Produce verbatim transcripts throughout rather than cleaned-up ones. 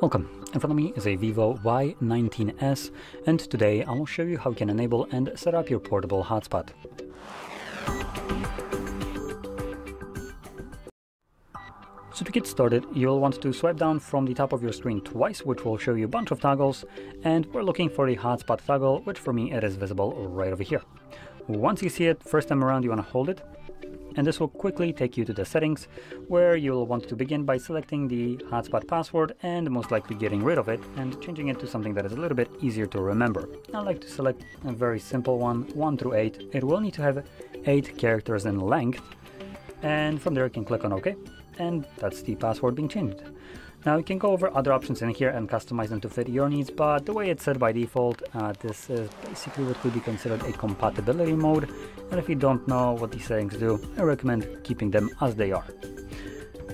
Welcome, in front of me is a Vivo Y nineteen S, and today I will show you how you can enable and set up your portable hotspot. So to get started, you'll want to swipe down from the top of your screen twice, which will show you a bunch of toggles, and we're looking for the hotspot toggle, which for me it is visible right over here. Once you see it, first time around you want to hold it, and this will quickly take you to the settings, where you'll want to begin by selecting the hotspot password and most likely getting rid of it and changing it to something that is a little bit easier to remember. I like to select a very simple one, one through eight. It will need to have eight characters in length, and from there you can click on OK. And that's the password being changed. Now you can go over other options in here and customize them to fit your needs, but the way it's set by default, uh, this is basically what could be considered a compatibility mode, and if you don't know what these settings do, I recommend keeping them as they are.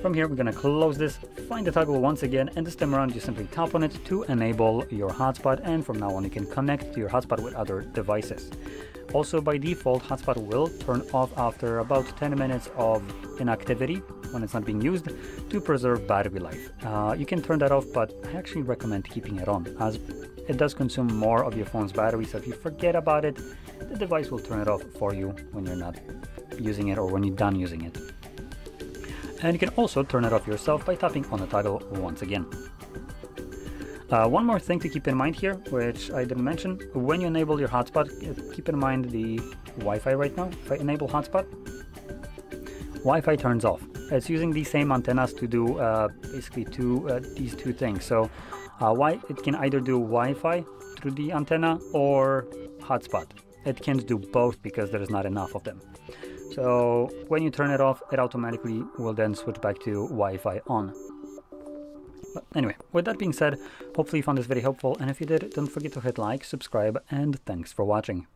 From here we're going to close this, find the toggle once again, and this time around you simply tap on it to enable your hotspot, and from now on you can connect to your hotspot with other devices. Also by default, hotspot will turn off after about ten minutes of inactivity when it's not being used to preserve battery life. Uh, you can turn that off, but I actually recommend keeping it on as it does consume more of your phone's battery, so if you forget about it, the device will turn it off for you when you're not using it or when you're done using it. And you can also turn it off yourself by tapping on the toggle once again. Uh, one more thing to keep in mind here, which I didn't mention, when you enable your hotspot, keep in mind the Wi-Fi right now. If I enable hotspot, Wi-Fi turns off. It's using the same antennas to do uh, basically two, uh, these two things. So uh, why it can either do Wi-Fi through the antenna or hotspot. It can't do both because there is not enough of them. So when you turn it off, it automatically will then switch back to Wi-Fi on. But anyway, with that being said, hopefully you found this video helpful, and if you did, don't forget to hit like, subscribe, and thanks for watching.